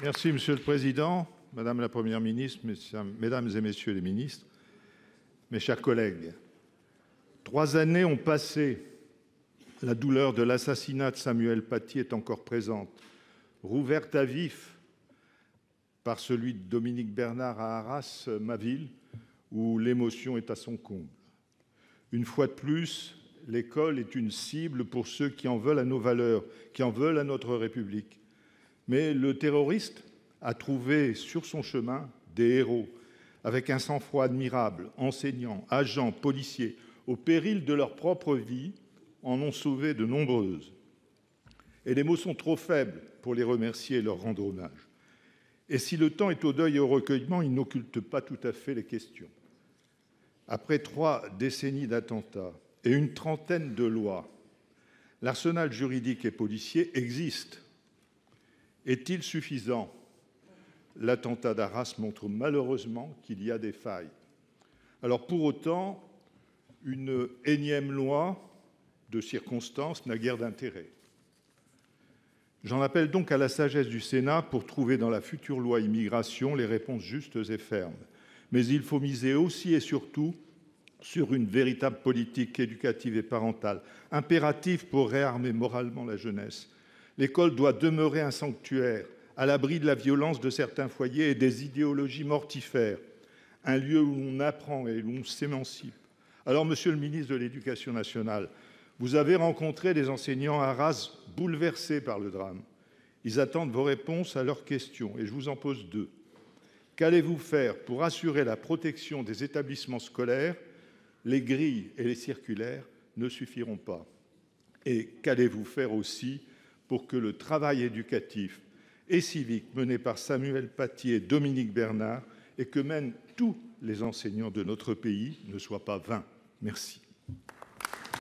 Merci, Monsieur le Président, Madame la Première ministre, Mesdames et Messieurs les ministres, mes chers collègues. 3 années ont passé. La douleur de l'assassinat de Samuel Paty est encore présente, rouverte à vif par celui de Dominique Bernard à Arras, ma ville, où l'émotion est à son comble. Une fois de plus, l'école est une cible pour ceux qui en veulent à nos valeurs, qui en veulent à notre République. Mais le terroriste a trouvé sur son chemin des héros, avec un sang-froid admirable, enseignants, agents, policiers, au péril de leur propre vie, en ont sauvé de nombreuses. Et les mots sont trop faibles pour les remercier et leur rendre hommage. Et si le temps est au deuil et au recueillement, il n'occulte pas tout à fait les questions. Après 3 décennies d'attentats et une trentaine de lois, l'arsenal juridique et policier existe. Est-il suffisant? L'attentat d'Arras montre malheureusement qu'il y a des failles. Alors pour autant, une énième loi de circonstances n'a guère d'intérêt. J'en appelle donc à la sagesse du Sénat pour trouver dans la future loi immigration les réponses justes et fermes. Mais il faut miser aussi et surtout sur une véritable politique éducative et parentale, impérative pour réarmer moralement la jeunesse. L'école doit demeurer un sanctuaire, à l'abri de la violence de certains foyers et des idéologies mortifères, un lieu où l'on apprend et où l'on s'émancipe. Alors, Monsieur le ministre de l'Éducation nationale, vous avez rencontré des enseignants à Arras bouleversés par le drame. Ils attendent vos réponses à leurs questions, et je vous en pose 2. Qu'allez-vous faire pour assurer la protection des établissements scolaires? Les grilles et les circulaires ne suffiront pas. Et qu'allez-vous faire aussi pour que le travail éducatif et civique mené par Samuel Paty et Dominique Bernard et que mènent tous les enseignants de notre pays ne soit pas vain? Merci.